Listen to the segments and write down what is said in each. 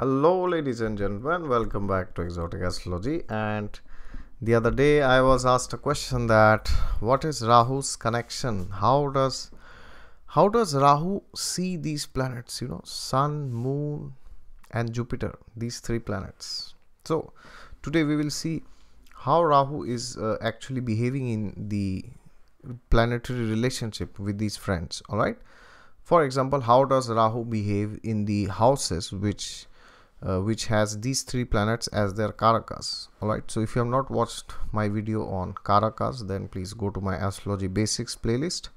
Hello ladies and gentlemen, welcome back to Exotic Astrology. And the other day I was asked a question that what is Rahu's connection? How does Rahu see these planets, Sun, Moon and Jupiter, these three planets? So today we will see how Rahu is actually behaving in the planetary relationship with these friends, alright? For example, how does Rahu behave in the houses which has these three planets as their Karakas, alright? So if you have not watched my video on Karakas, then please go to my Astrology Basics playlist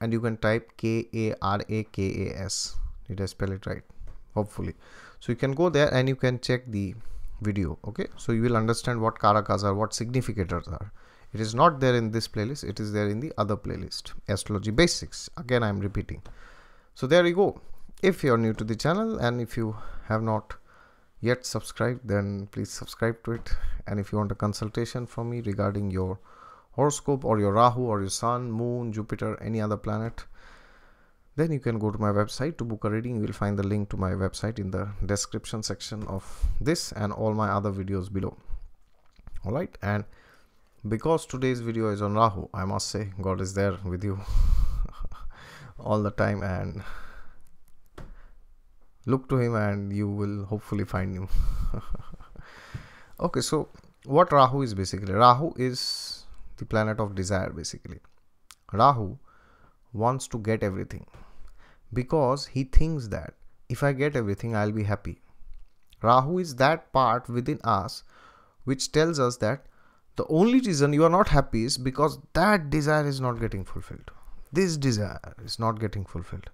and you can type K-A-R-A-K-A-S. Did I spell it right? Hopefully. So you can go there and you can check the video, okay? So you will understand what Karakas are, what significators are. It is not there in this playlist, it is there in the other playlist, Astrology Basics. Again, I am repeating. So there you go. If you are new to the channel and if you have not yet subscribed, then please subscribe to it. And if you want a consultation from me regarding your horoscope or your Rahu or your Sun, Moon, Jupiter, any other planet, then you can go to my website to book a reading. You will find the link to my website in the description section of this and all my other videos below. Alright, and because today's video is on Rahu, I must say God is there with you all the time, and look to him and you will hopefully find him. Okay, so what Rahu is basically? Rahu is the planet of desire basically. Rahu wants to get everything because he thinks that if I get everything, I'll be happy. Rahu is that part within us which tells us that the only reason you are not happy is because that desire is not getting fulfilled. This desire is not getting fulfilled.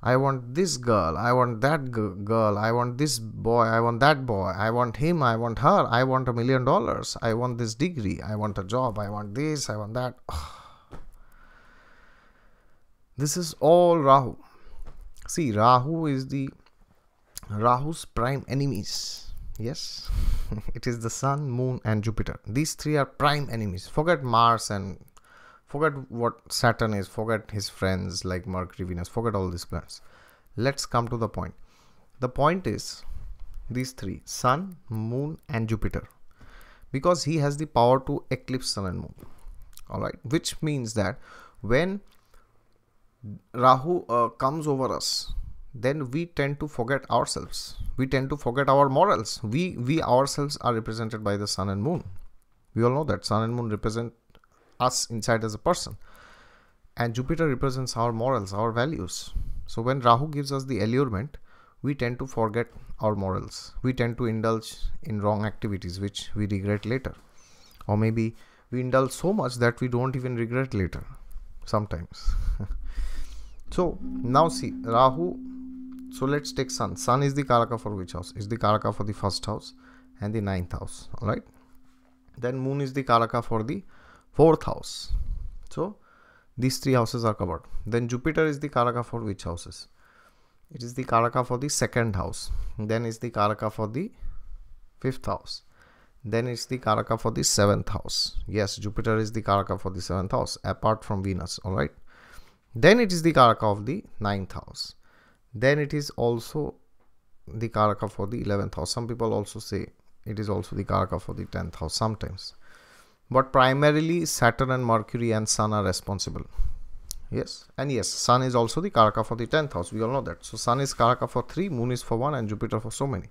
I want this girl, I want that girl, I want this boy, I want that boy, I want him, I want her, I want $1 million, I want this degree, I want a job, I want this, I want that. This is all Rahu. See, Rahu's prime enemies. Yes, it is the Sun, Moon and Jupiter. These three are prime enemies. Forget Mars and forget what Saturn is, forget his friends like Mercury, Venus, forget all these planets. Let's come to the point. The point is these three, Sun, Moon and Jupiter. Because he has the power to eclipse Sun and Moon. Alright, which means that when Rahu comes over us, then we tend to forget ourselves. We tend to forget our morals. We ourselves are represented by the Sun and Moon. We all know that Sun and Moon represent us inside as a person. And Jupiter represents our morals, our values. So when Rahu gives us the allurement, we tend to forget our morals. We tend to indulge in wrong activities which we regret later. Or maybe we indulge so much that we don't even regret later. Sometimes. So now see, Rahu, so let's take Sun. Sun is the Karaka for which house? It's the Karaka for the first house and the ninth house, alright? Then Moon is the Karaka for the fourth house. So these three houses are covered. Then Jupiter is the Karaka for which houses? It is the Karaka for the second house. Then it's the Karaka for the fifth house. Then it's the Karaka for the seventh house. Yes, Jupiter is the Karaka for the seventh house, apart from Venus, alright? Then it is the Karaka of the ninth house. Then it is also the Karaka for the 11th house. Some people also say it is also the Karaka for the 10th house sometimes. But primarily Saturn and Mercury and Sun are responsible. Yes. And yes, Sun is also the Karaka for the 10th house. We all know that. So Sun is Karaka for 3, Moon is for 1 and Jupiter for so many.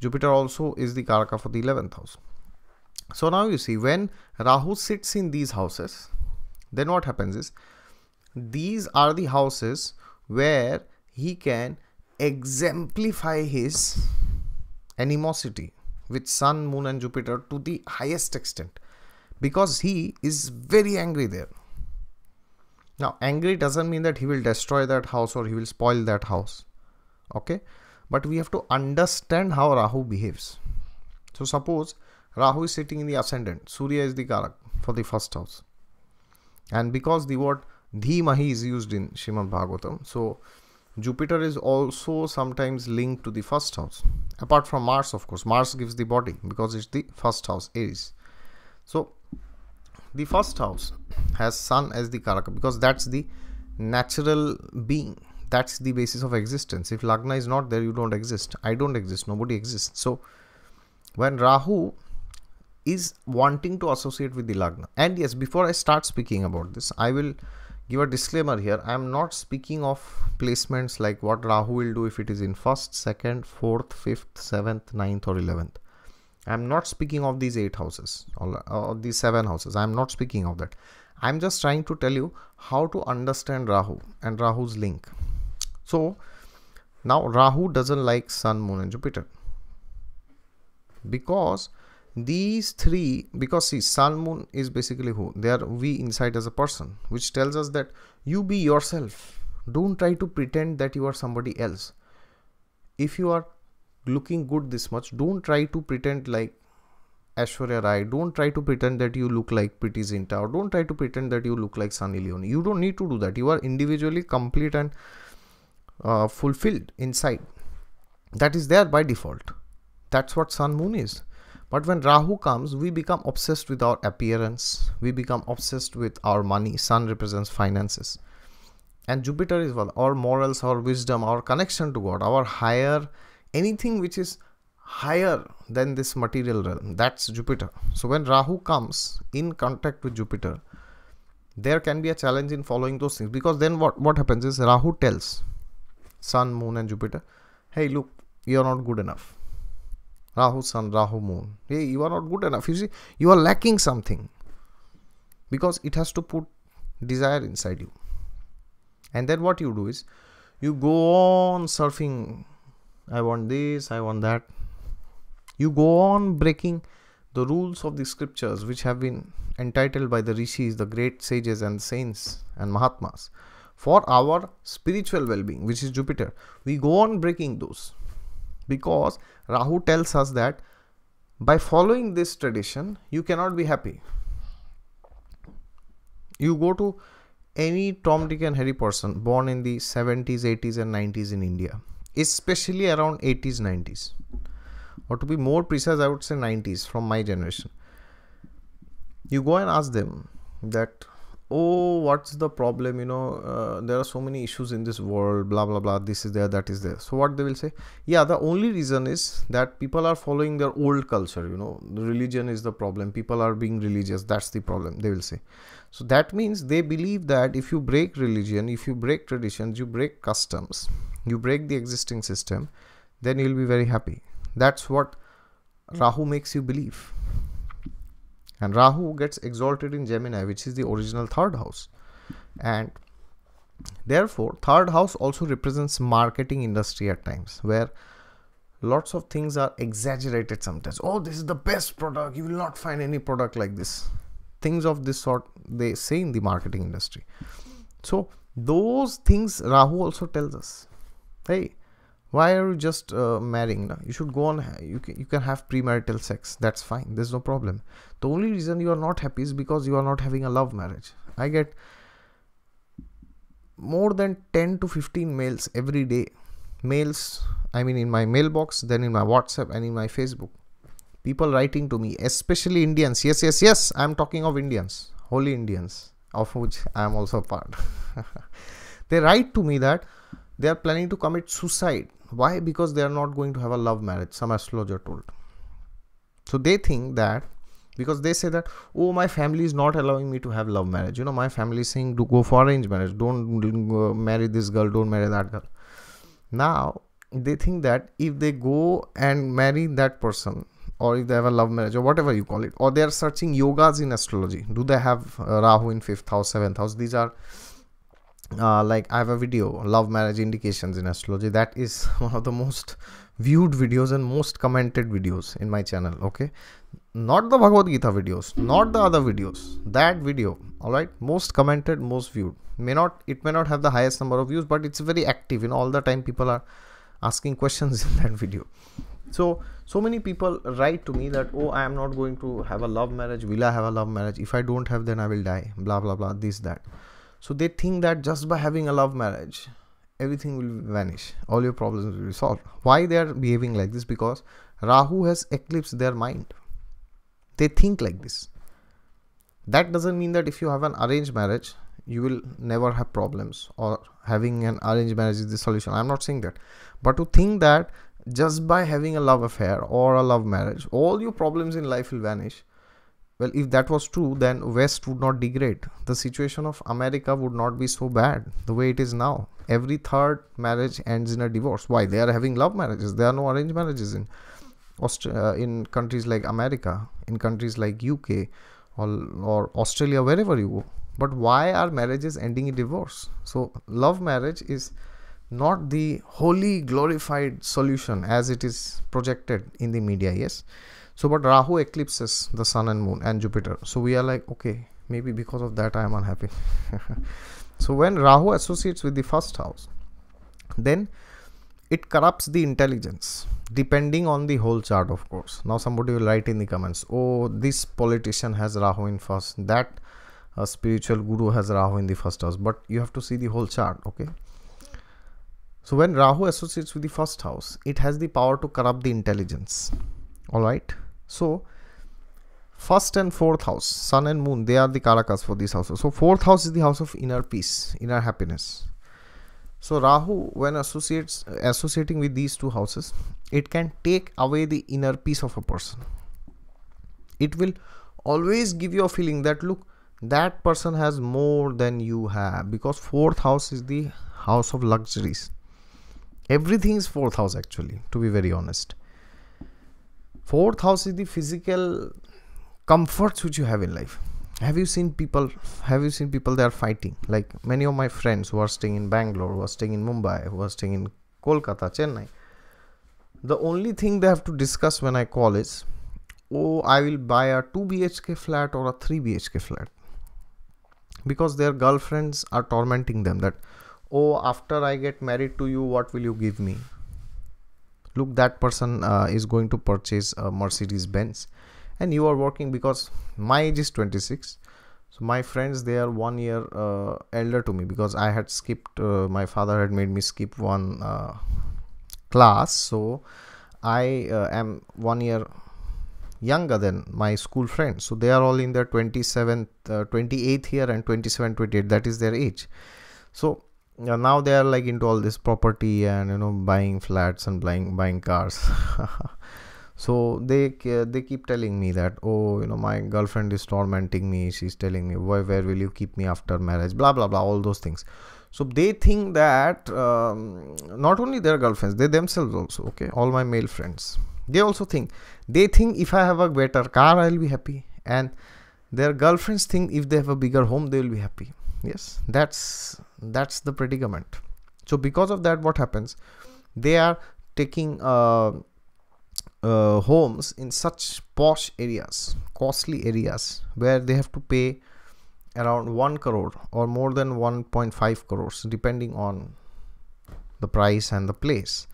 Jupiter also is the Karaka for the 11th house. So now you see, when Rahu sits in these houses, then what happens is, these are the houses where he can exemplify his animosity with Sun, Moon and Jupiter to the highest extent, because he is very angry there. Now, angry doesn't mean that he will destroy that house or he will spoil that house, okay? But we have to understand how Rahu behaves. So suppose Rahu is sitting in the ascendant. Surya is the Karak for the first house, and because the word Dhimahi is used in Srimad Bhagavatam, so Jupiter is also sometimes linked to the first house. Apart from Mars, of course. Mars gives the body because it's the first house, Aries. So the first house has Sun as the Karaka because that's the natural being, That's the basis of existence. If Lagna is not there, you don't exist. I don't exist. Nobody exists. So when Rahu is wanting to associate with the Lagna, and yes, before I start speaking about this, I will give a disclaimer here. I am not speaking of placements like what Rahu will do if it is in 1st, 2nd, 4th, 5th, 7th, 9th or 11th. I am not speaking of these 8 houses or these 7 houses. I am not speaking of that. I am just trying to tell you how to understand Rahu and Rahu's link. So now Rahu doesn't like Sun, Moon and Jupiter, because these three, because see, Sun, Moon is basically who? They are we inside as a person, which tells us that you be yourself. Don't try to pretend that you are somebody else. If you are looking good this much, don't try to pretend like Aishwarya Rai. Don't try to pretend that you look like Priti Zinta, or don't try to pretend that you look like Sunny Leone. You don't need to do that. You are individually complete and fulfilled inside. That is there by default. That's what Sun, Moon is. But when Rahu comes, we become obsessed with our appearance. We become obsessed with our money. Sun represents finances. And Jupiter is one, our morals, our wisdom, our connection to God, our higher, anything which is higher than this material realm. That's Jupiter. So when Rahu comes in contact with Jupiter, there can be a challenge in following those things. Because then what happens is Rahu tells Sun, Moon and Jupiter, hey, look, you're not good enough. Rahu Sun, Rahu Moon. Hey, you are not good enough. You see, you are lacking something. Because it has to put desire inside you. And then what you do is, you go on surfing. I want this, I want that. You go on breaking the rules of the scriptures which have been entitled by the Rishis, the great sages and saints and Mahatmas, for our spiritual well-being, which is Jupiter. We go on breaking those. Because Rahu tells us that by following this tradition, you cannot be happy. You go to any Tom, Dick and Harry person born in the 70s, 80s and 90s in India, especially around 80s, 90s. Or to be more precise, I would say 90s from my generation. You go and ask them that, oh, what's the problem, you know, there are so many issues in this world, blah, blah, blah, this is there, that is there. So what they will say? Yeah, the only reason is that people are following their old culture, you know, the religion is the problem, people are being religious, that's the problem, they will say. So that means they believe that if you break religion, if you break traditions, you break customs, you break the existing system, then you'll be very happy. That's what Rahu makes you believe. And Rahu gets exalted in Gemini, which is the original 3rd house. And therefore, 3rd house also represents marketing industry at times, where lots of things are exaggerated sometimes. Oh, this is the best product. You will not find any product like this. Things of this sort, they say in the marketing industry. So those things Rahu also tells us. Hey, why are you just marrying now? You should go on, you can have premarital sex. That's fine. There's no problem. The only reason you are not happy is because you are not having a love marriage. I get more than 10 to 15 mails every day. Mails, I mean in my mailbox, then in my WhatsApp and in my Facebook. People writing to me, especially Indians. Yes, yes, yes. I'm talking of Indians, holy Indians, of which I am also a part. They write to me that they are planning to commit suicide. Why? Because they are not going to have a love marriage, some astrologer told. So they think that, because they say that, oh, my family is not allowing me to have love marriage. You know, my family is saying to go for arranged marriage. Don't marry this girl, don't marry that girl. Now, they think that if they go and marry that person, or if they have a love marriage, or whatever you call it, or they are searching yogas in astrology. Do they have Rahu in 5th house, 7th house? These are... like I have a video, love marriage indications in astrology. That is one of the most viewed videos and most commented videos in my channel. Okay, not the Bhagavad Gita videos, not the other videos, that video. All right, most commented, most viewed. It may not have the highest number of views, but it's very active. You know, all the time people are asking questions in that video. So many people write to me that, oh, I am not going to have a love marriage. Will I have a love marriage? If I don't have, then I will die, blah blah blah, this, that. So they think that just by having a love marriage, everything will vanish. All your problems will be solved. Why they are behaving like this? Because Rahu has eclipsed their mind. They think like this. That doesn't mean that if you have an arranged marriage, you will never have problems, or having an arranged marriage is the solution. I'm not saying that, but to think that just by having a love affair or a love marriage, all your problems in life will vanish. Well, if that was true, then West would not degrade. The situation of America would not be so bad the way it is now. Every third marriage ends in a divorce. Why? They are having love marriages. There are no arranged marriages in countries like America, in countries like UK or Australia, wherever you go. But why are marriages ending in divorce? So love marriage is not the holy glorified solution as it is projected in the media. Yes. So, but Rahu eclipses the sun and moon and Jupiter. So we are like, okay, maybe because of that I am unhappy. So when Rahu associates with the first house, then it corrupts the intelligence, depending on the whole chart, of course. Now somebody will write in the comments, oh, this politician has Rahu in first, that spiritual guru has Rahu in the first house. But you have to see the whole chart, okay? So when Rahu associates with the first house, it has the power to corrupt the intelligence. All right. So first and fourth house, sun and moon, they are the Karakas for these houses. So fourth house is the house of inner peace, inner happiness. So Rahu, when associating with these two houses, it can take away the inner peace of a person. It will always give you a feeling that, look, that person has more than you have, because fourth house is the house of luxuries. Everything is fourth house, actually, to be very honest. Fourth house is the physical comforts which you have in life. Have you seen people that are fighting? Like many of my friends who are staying in Bangalore, who are staying in Mumbai, who are staying in Kolkata, Chennai. The only thing they have to discuss when I call is, oh, I will buy a 2 BHK flat or a 3 BHK flat. Because their girlfriends are tormenting them that, oh, after I get married to you, what will you give me? Look, that person is going to purchase a Mercedes-Benz and you are working, because my age is 26. So my friends, they are 1 year elder to me, because I had skipped, my father had made me skip one class. So I am 1 year younger than my school friends. So they are all in their 27th, 28th year and 27, 28. That is their age. So now they are like into all this property and, you know, buying flats and buying cars. So they keep telling me that, oh, you know, my girlfriend is tormenting me. She's telling me, where will you keep me after marriage? Blah, blah, blah, all those things. So they think that not only their girlfriends, they themselves also, okay, all my male friends, they also think, if I have a better car, I'll be happy. And their girlfriends think if they have a bigger home, they will be happy. Yes, that's the predicament. So because of that, what happens? They are taking homes in such posh areas, costly areas, where they have to pay around 1 crore or more than 1.5 crores, depending on the price and the place.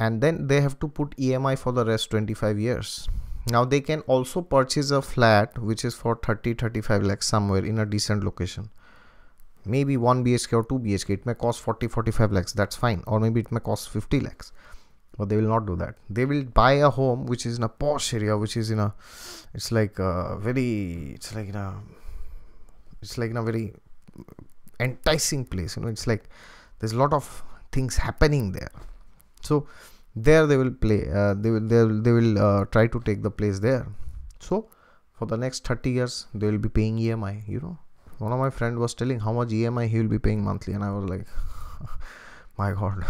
And then they have to put EMI for the rest 25 years. Now they can also purchase a flat which is for 30-35 lakhs somewhere in a decent location. Maybe 1 BHK or 2 BHK, it may cost 40-45 lakhs, that's fine. Or maybe it may cost 50 lakhs. But they will not do that. They will buy a home which is in a posh area, which is in a, it's like in a very enticing place. You know, it's like there's a lot of things happening there. So there they will play, they will try to take the place there. So for the next 30 years, they will be paying EMI, you know. One of my friend was telling how much EMI he will be paying monthly, and I was like, my God.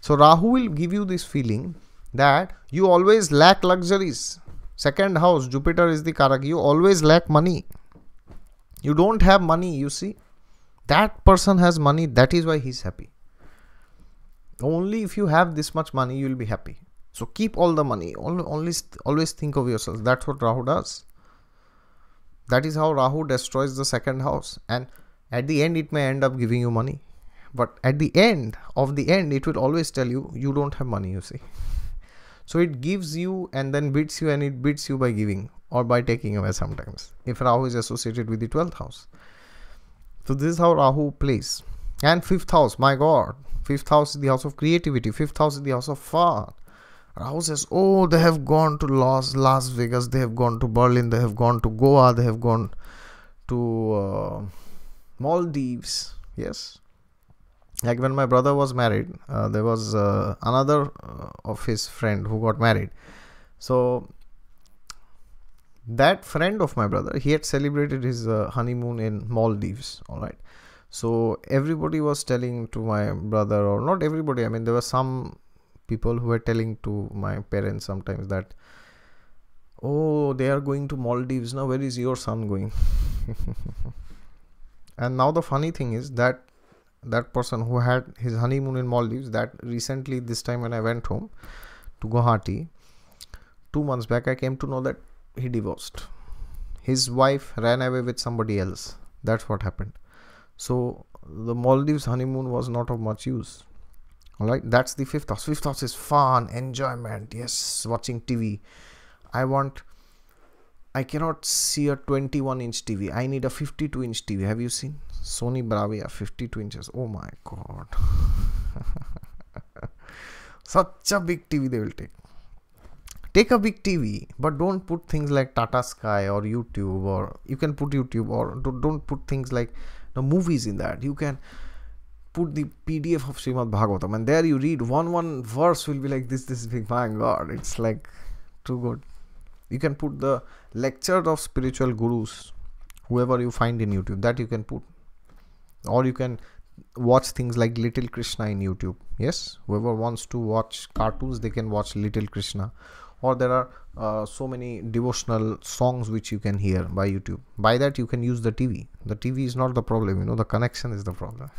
So Rahu will give you this feeling that you always lack luxuries. Second house, Jupiter is the Karaka. You always lack money. You don't have money, you see. That person has money, that is why he's happy. Only if you have this much money, you will be happy. So keep all the money. Always think of yourself. That's what Rahu does. That is how Rahu destroys the second house. And at the end, it may end up giving you money. But at the end of the end, it will always tell you, you don't have money, you see. So it gives you and then beats you, and it beats you by giving or by taking away sometimes, if Rahu is associated with the 12th house. So this is how Rahu plays. And 5th house, my God. 5th house is the house of creativity. 5th house is the house of fun. Rahu says, oh, they have gone to Las Vegas, they have gone to Berlin, they have gone to Goa, they have gone to Maldives. Yes, like when my brother was married, there was another of his friend who got married. So that friend of my brother, he had celebrated his honeymoon in Maldives. All right. So everybody was telling to my brother, or not everybody, I mean there were some people who were telling to my parents sometimes that, oh, they are going to Maldives now, where is your son going? And now the funny thing is that that person who had his honeymoon in Maldives, that recently this time when I went home to Guwahati 2 months back, I came to know that he divorced. His wife ran away with somebody else. That's what happened. So the Maldives honeymoon was not of much use. Alright, that's the fifth house. Fifth house is fun, enjoyment, yes, watching TV. I cannot see a 21-inch TV. I need a 52-inch TV. Have you seen? Sony Bravia, 52 inches. Oh my God. Such a big TV they will take. Take a big TV, but don't put things like Tata Sky or YouTube, or you can put YouTube, or don't put things like the movies in that. You can put the PDF of Srimad Bhagavatam and there you read one verse will be like this big. My God, it's like too good. You can put the lecture of spiritual gurus, whoever you find in YouTube, that you can put. Or you can watch things like Little Krishna in YouTube. Yes, whoever wants to watch cartoons, they can watch Little Krishna. Or there are so many devotional songs which you can hear by YouTube. By that you can use the TV. The TV is not the problem, you know, the connection is the problem.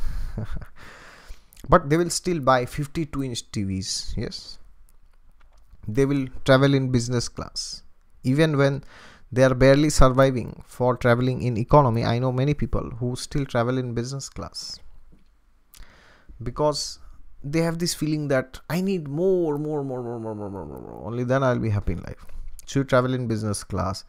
But they will still buy 52-inch TVs. Yes, they will travel in business class. Even when they are barely surviving for traveling in economy, I know many people who still travel in business class. Because they have this feeling that I need more. Only then I'll be happy in life. So you travel in business class.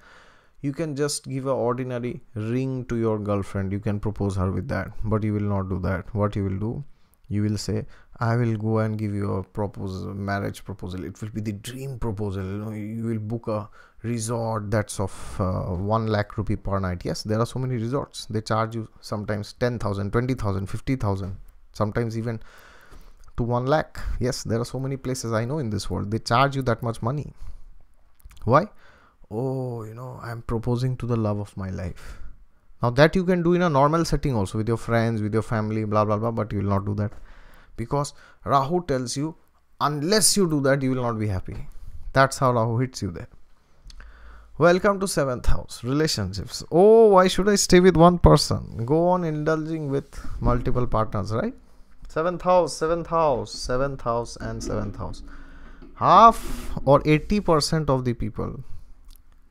You can just give an ordinary ring to your girlfriend. You can propose her with that. But you will not do that. What you will do? You will say, I will go and give you a proposal, marriage proposal. It will be the dream proposal. You know, you will book a resort that's of 1 lakh rupee per night. Yes, there are so many resorts. They charge you sometimes 10,000, 20,000, 50,000. Sometimes even to 1 lakh. Yes, there are so many places I know in this world. They charge you that much money. Why? Oh, you know, I'm proposing to the love of my life. Now that you can do in a normal setting also, with your friends, with your family, blah blah blah. But you will not do that, because Rahu tells you unless you do that, you will not be happy. That's how Rahu hits you there. Welcome to 7th house, relationships. Oh, why should I stay with one person? Go on indulging with multiple partners, right? 7th house, 7th house, 7th house and 7th house. Half or 80% of the people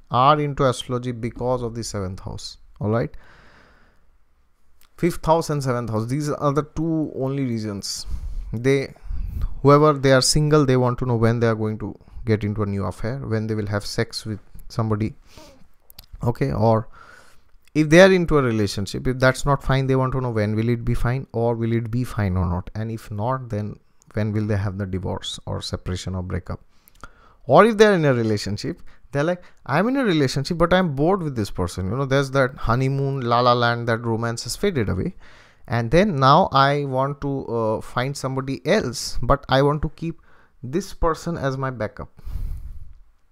are into astrology because of the 7th house. Alright? 5th house and 7th house. These are the two only reasons. Whoever they are single, they want to know when they are going to get into a new affair, when they will have sex with somebody, okay? Or if they are into a relationship, if that's not fine, they want to know when will it be fine, or will it be fine or not, and if not, then when will they have the divorce or separation or breakup. Or if they're in a relationship, they're like, I'm in a relationship but I'm bored with this person, you know, there's that honeymoon la la land, that romance has faded away, and then now I want to find somebody else, but I want to keep this person as my backup.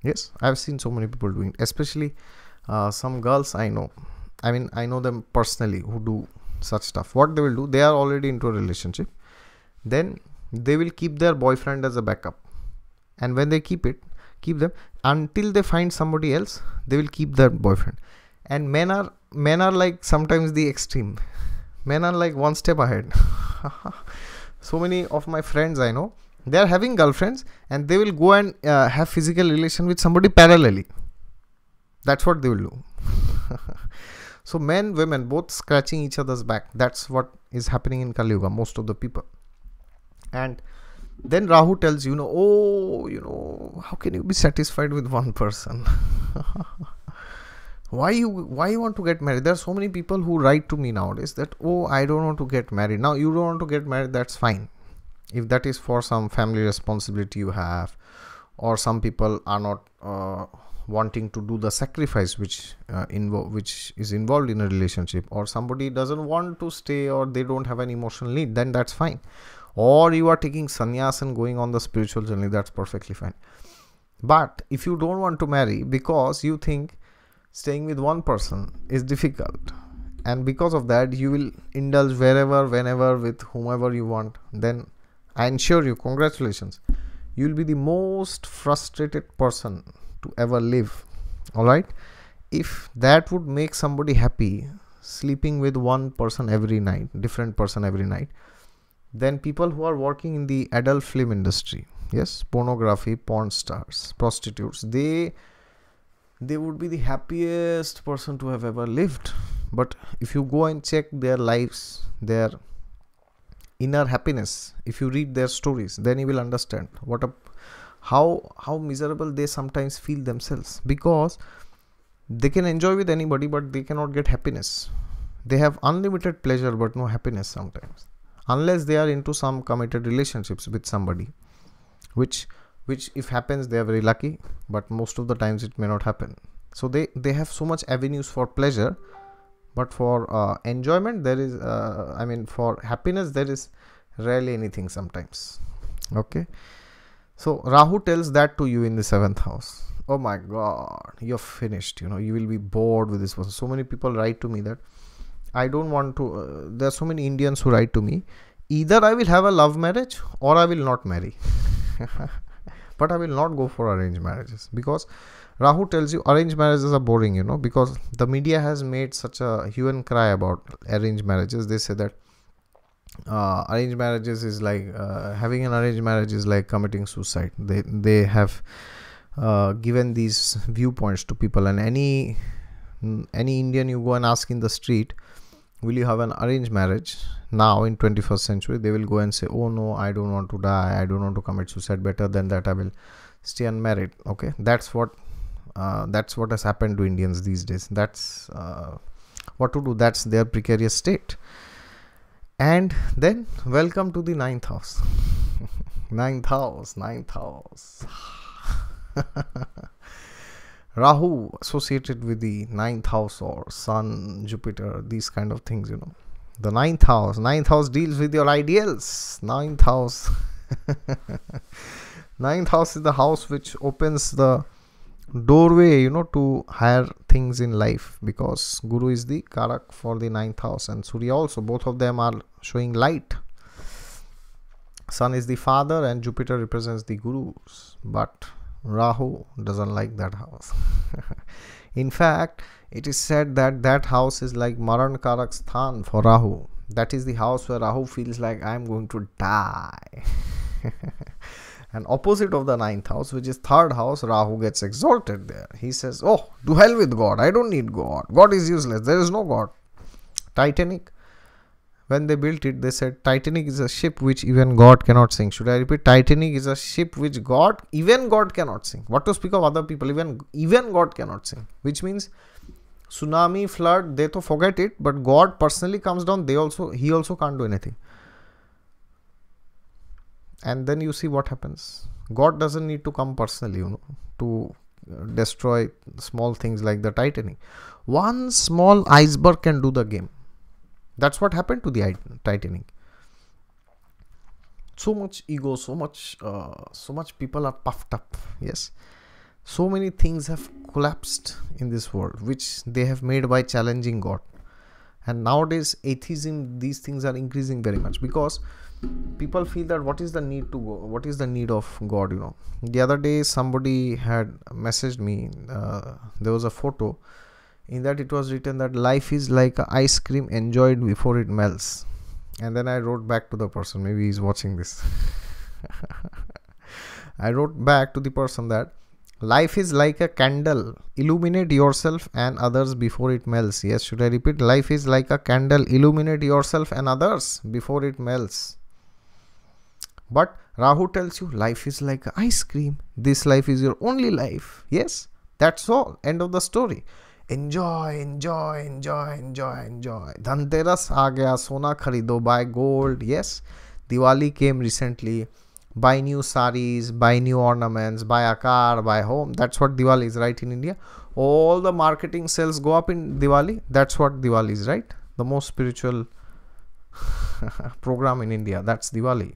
Yes, I've seen so many people doing it, especially some girls I know. I mean, I know them personally who do such stuff. What they will do, they are already into a relationship. Then they will keep their boyfriend as a backup. And when they keep them until they find somebody else, they will keep their boyfriend. And men are like sometimes the extreme. Men are like one step ahead. So many of my friends I know, they are having girlfriends and they will go and have physical relation with somebody parallelly. That's what they will do. So men, women, both scratching each other's back. That's what is happening in Kali Yuga, most of the people. And then Rahu tells you, oh, you know, how can you be satisfied with one person? Why you want to get married? There are so many people who write to me nowadays that, oh, I don't want to get married. Now, you don't want to get married, that's fine. If that is for some family responsibility you have, or some people are not wanting to do the sacrifice which is involved in a relationship, or somebody doesn't want to stay or they don't have an emotional need, then that's fine. Or you are taking sannyas and going on the spiritual journey, that's perfectly fine. But if you don't want to marry because you think staying with one person is difficult, and because of that you will indulge wherever, whenever, with whomever you want, then I ensure you, congratulations, you will be the most frustrated person to ever live. Alright? If that would make somebody happy, sleeping with one person every night, different person every night, then people who are working in the adult film industry, yes, pornography, porn stars, prostitutes, they would be the happiest person to have ever lived. But if you go and check their lives, their inner happiness, if you read their stories, then you will understand how miserable they sometimes feel themselves, because they can enjoy with anybody but they cannot get happiness. They have unlimited pleasure but no happiness sometimes, unless they are into some committed relationships with somebody, which if happens they are very lucky, but most of the times it may not happen. So they have so much avenues for pleasure, but for enjoyment there is for happiness there is rarely anything sometimes. Okay, so Rahu tells that to you in the 7th house. Oh my god, you're finished, you know, you will be bored with this person. So many people write to me that I don't want to, there are so many Indians who write to me, either I will have a love marriage or I will not marry. But I will not go for arranged marriages, because Rahu tells you arranged marriages are boring, you know, because the media has made such a hue and cry about arranged marriages. They say that arranged marriages is like, having an arranged marriage is like committing suicide. They have given these viewpoints to people, and any Indian you go and ask in the street, will you have an arranged marriage now in 21st century, they will go and say, oh no, I don't want to die, I don't want to commit suicide, better than that I will stay unmarried. Okay, that's what has happened to Indians these days. That's what to do, that's their precarious state. And then welcome to the 9th house. 9th house, 9th house. Rahu associated with the 9th house or Sun, Jupiter, these kind of things, you know. The 9th house. 9th house deals with your ideals. 9th house. 9th house is the house which opens the doorway, you know, to higher things in life, because Guru is the Karak for the 9th house and Surya also. Both of them are showing light. Sun is the father and Jupiter represents the Gurus. But Rahu doesn't like that house. In fact, it is said that that house is like Maran Karak Sthan for Rahu. That is the house where Rahu feels like I am going to die. And opposite of the 9th house, which is 3rd house, Rahu gets exalted there. He says, oh, to hell with God. I don't need God. God is useless. There is no God. Titanic. When they built it, they said Titanic is a ship which even God cannot sink. Should I repeat? Titanic is a ship which God, even God cannot sink. What to speak of other people, even God cannot sink. Which means tsunami, flood, they to forget it, but God personally comes down, he also can't do anything. And then you see what happens. God doesn't need to come personally, you know, to destroy small things like the Titanic. One small iceberg can do the game. That's what happened to the Titanic. So much ego, so much people are puffed up. Yes, so many things have collapsed in this world, which they have made by challenging God. And nowadays, atheism, these things are increasing very much, because people feel that what is the need to go? What is the need of God? You know, the other day somebody had messaged me. There was a photo. In that it was written that life is like ice cream enjoyed before it melts. And then I wrote back to the person, maybe he's watching this. I wrote back to the person that life is like a candle. Illuminate yourself and others before it melts. Yes, should I repeat? Life is like a candle. Illuminate yourself and others before it melts. But Rahu tells you life is like ice cream. This life is your only life. Yes, that's all. End of the story. Enjoy, enjoy, enjoy, enjoy, enjoy. Dhanteras aa gaya, sona kharido, buy gold. Yes, Diwali came recently. buy new saris, buy new ornaments, buy a car, buy a home. That's what Diwali is, right? In India, all the marketing sales go up in Diwali. That's what Diwali is, right? The most spiritual program in India, that's Diwali,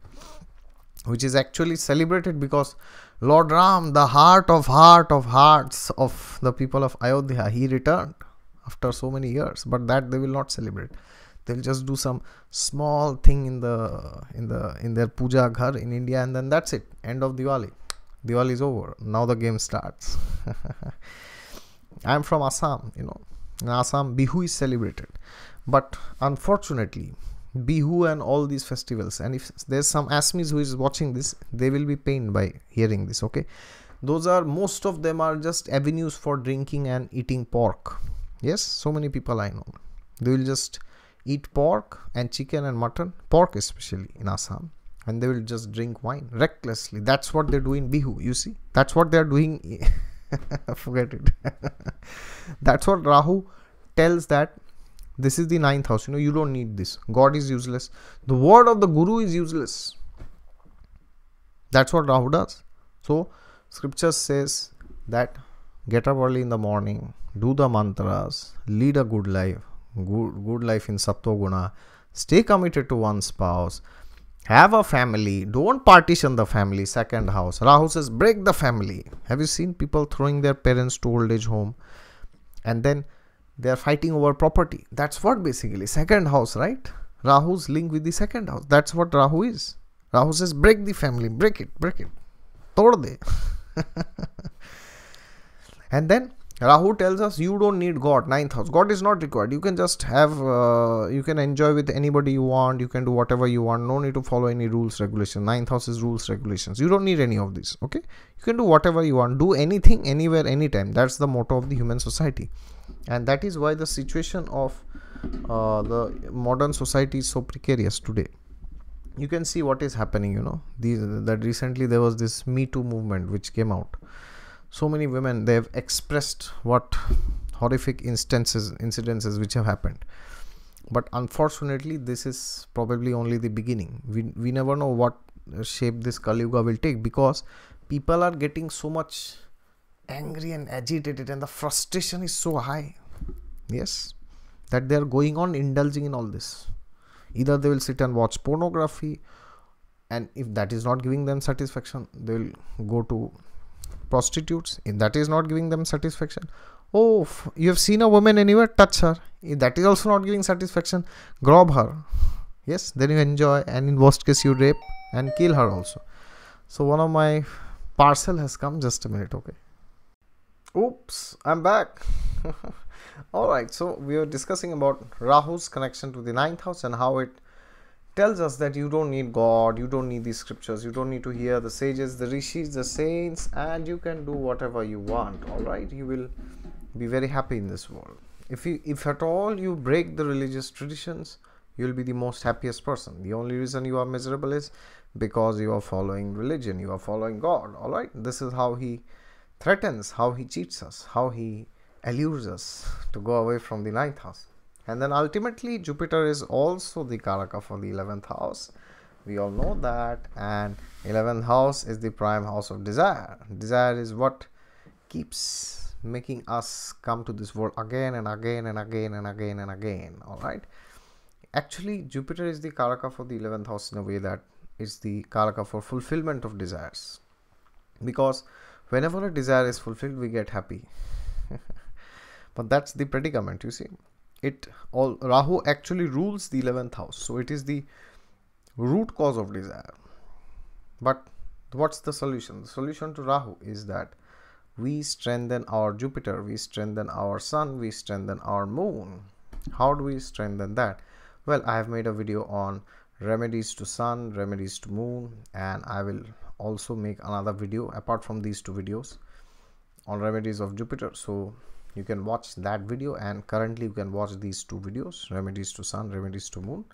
which is actually celebrated because Lord Ram, the heart of hearts of the people of Ayodhya, he returned after so many years. But that they will not celebrate. They will just do some small thing in their puja ghar in India, and then that's it. End of Diwali. Diwali is over. Now the game starts. I am from Assam, you know. In Assam, Bihu is celebrated. But unfortunately, Bihu and all these festivals, and if there's some Assamese who is watching this, they will be pained by hearing this, okay? Those are, most of them are just avenues for drinking and eating pork. Yes, so many people I know. They will just eat pork and chicken and mutton, pork especially in Assam, and they will just drink wine recklessly. That's what they do in Bihu, you see. That's what they are doing. Forget it. That's what Rahu tells, that this is the 9th house. You know, you don't need this. God is useless. The word of the Guru is useless. That's what Rahu does. So, scripture says that get up early in the morning, do the mantras, lead a good life. Good life in Sattva Guna. Stay committed to one spouse. Have a family. Don't partition the family. Second house. Rahu says break the family. Have you seen people throwing their parents to old age home? And then they are fighting over property. That's what basically. Second house, right? Rahu's link with the second house. That's what Rahu is. Rahu says break the family. Break it. Break it. Torde. And then Rahu tells us you don't need God. 9th house. God is not required. You can just have, you can enjoy with anybody you want. You can do whatever you want. No need to follow any rules, regulations. 9th house is rules, regulations. You don't need any of this. Okay. You can do whatever you want. Do anything, anywhere, anytime. That's the motto of the human society. And that is why the situation of the modern society is so precarious today. You can see what is happening, you know. That recently there was this Me Too movement which came out. So many women, they have expressed what horrific incidences which have happened. But unfortunately, this is probably only the beginning. We never know what shape this Kali Yuga will take, because people are getting so much angry and agitated, and the frustration is so high, yes, that they are going on indulging in all this. Either they will sit and watch pornography, and if that is not giving them satisfaction, they will go to prostitutes. If that is not giving them satisfaction, oh, you have seen a woman anywhere, touch her. If that is also not giving satisfaction, grab her. Yes, then you enjoy, and in worst case you rape and kill her also. So one of my parcel has come, just a minute, okay. Oops, I'm back. Alright, so we were discussing about Rahu's connection to the 9th house and how it tells us that you don't need God, you don't need these scriptures, you don't need to hear the sages, the rishis, the saints, and you can do whatever you want. Alright, you will be very happy in this world. If at all you break the religious traditions, you will be the most happiest person. The only reason you are miserable is because you are following religion, you are following God. Alright, this is how he threatens, how he cheats us, how he allures us to go away from the 9th house. And then ultimately Jupiter is also the Karaka for the 11th house. We all know that. And 11th house is the prime house of desire. Desire is what keeps making us come to this world again and again and again and again and again. Alright. Actually Jupiter is the Karaka for the 11th house in a way that it's the Karaka for fulfillment of desires. Because whenever a desire is fulfilled, we get happy. But that's the predicament, you see. Rahu actually rules the 11th house. So it is the root cause of desire. But what's the solution? The solution to Rahu is that we strengthen our Jupiter, we strengthen our Sun, we strengthen our Moon. How do we strengthen that? Well, I have made a video on remedies to Sun, remedies to Moon, and I will also make another video apart from these two videos on remedies of Jupiter. So you can watch that video, and currently you can watch these two videos, remedies to Sun, remedies to Moon.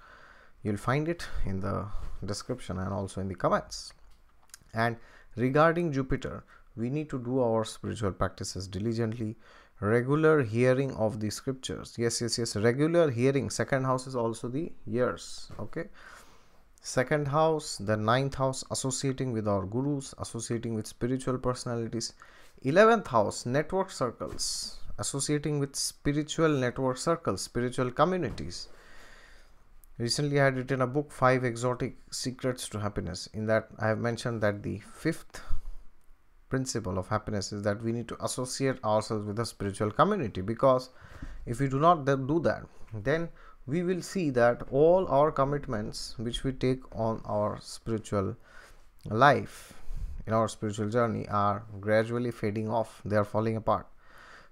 You'll find it in the description and also in the comments. And regarding Jupiter, we need to do our spiritual practices diligently, regular hearing of the scriptures. Yes, regular hearing. Second house is also the ears, okay. Second house, the ninth house, associating with our gurus, associating with spiritual personalities. 11th house, network circles, associating with spiritual network circles, spiritual communities. Recently I had written a book, 5 Exotic Secrets to Happiness. In that I have mentioned that the 5th principle of happiness is that we need to associate ourselves with a spiritual community, because if we do not do that, then we will see that all our commitments which we take on our spiritual life, in our spiritual journey, are gradually fading off. They are falling apart.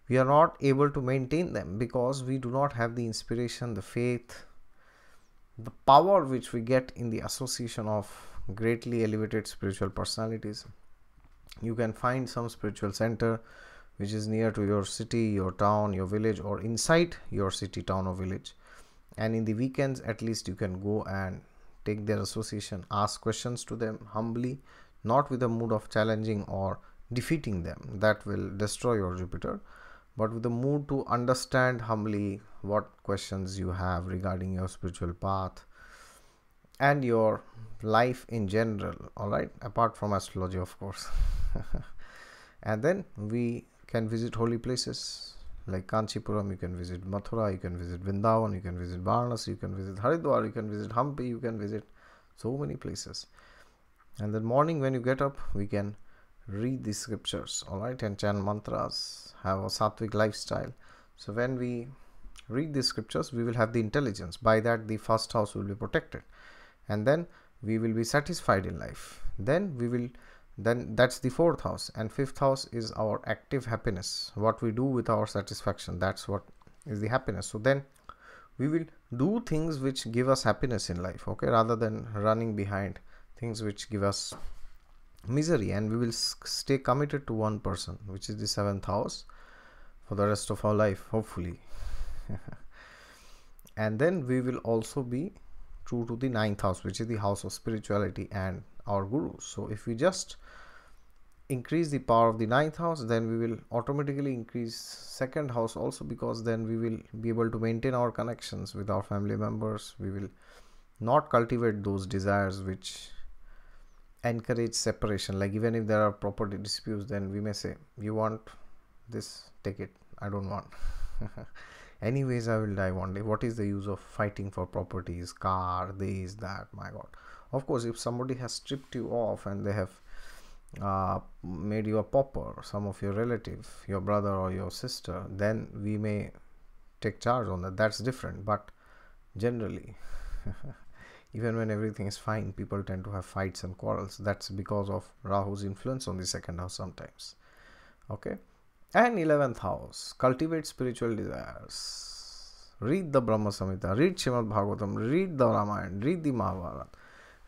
We are not able to maintain them because we do not have the inspiration, the faith, the power which we get in the association of greatly elevated spiritual personalities. You can find some spiritual center which is near to your city, your town, your village, or inside your city, town, or village. And in the weekends, at least, you can go and take their association, ask questions to them humbly, not with a mood of challenging or defeating them. That will destroy your Jupiter, but with the mood to understand humbly what questions you have regarding your spiritual path and your life in general, all right, apart from astrology, of course. And then we can visit holy places like Kanchipuram, you can visit Mathura, you can visit Vindavan, you can visit Varna, you can visit Haridwar, you can visit Hampi, you can visit so many places. And then morning when you get up, we can read the scriptures, alright, and chant mantras, have a sattvic lifestyle. So when we read the scriptures, we will have the intelligence. By that, the first house will be protected. And then we will be satisfied in life. Then we will... Then that's the 4th house, and 5th house is our active happiness, what we do with our satisfaction. That's what is the happiness. So then we will do things which give us happiness in life, okay, rather than running behind things which give us misery. And we will stay committed to one person, which is the 7th house, for the rest of our life, hopefully. And then we will also be true to the 9th house, which is the house of spirituality and our guru. So if we just increase the power of the 9th house, then we will automatically increase 2nd house also, because then we will be able to maintain our connections with our family members. We will not cultivate those desires which encourage separation. Like even if there are property disputes, then we may say, you want this, take it, I don't want. Anyways, I will die one day. What is the use of fighting for properties, car, this, that, my God. Of course, if somebody has stripped you off and they have made you a pauper, some of your relative, your brother or your sister, then we may take charge on that. That's different. But generally, even when everything is fine, people tend to have fights and quarrels. That's because of Rahu's influence on the 2nd house sometimes. Okay. And 11th house, cultivate spiritual desires. Read the Brahma Samhita, read Srimad Bhagavatam, read the Ramayana, read the Mahabharata.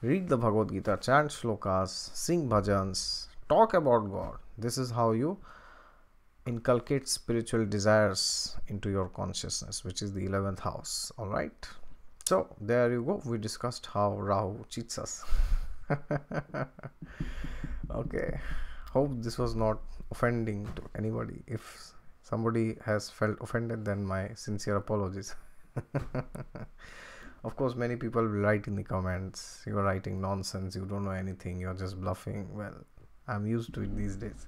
Read the Bhagavad Gita, chant shlokas, sing bhajans, talk about God. This is how you inculcate spiritual desires into your consciousness, which is the 11th house. All right. So there you go. We discussed how Rahu cheats us. Okay. Hope this was not offending to anybody. If somebody has felt offended, then my sincere apologies. Of course, many people will write in the comments, you're writing nonsense, you don't know anything, you're just bluffing. Well, I'm used to it these days.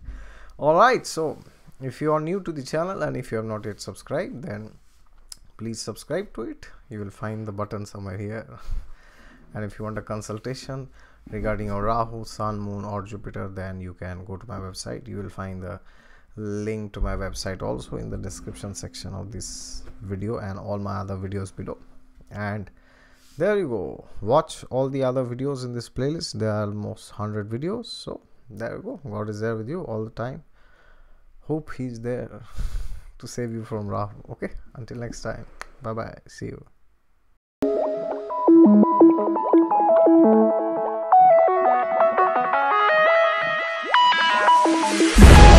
Alright, so if you are new to the channel and if you have not yet subscribed, then please subscribe to it. You will find the button somewhere here. And if you want a consultation regarding your Rahu, Sun, Moon or Jupiter, then you can go to my website. You will find the link to my website also in the description section of this video and all my other videos below. And there you go. Watch all the other videos in this playlist. There are almost 100 videos. So there you go. God is there with you all the time. Hope he's there to save you from Rahu. Okay. Until next time. Bye bye. See you.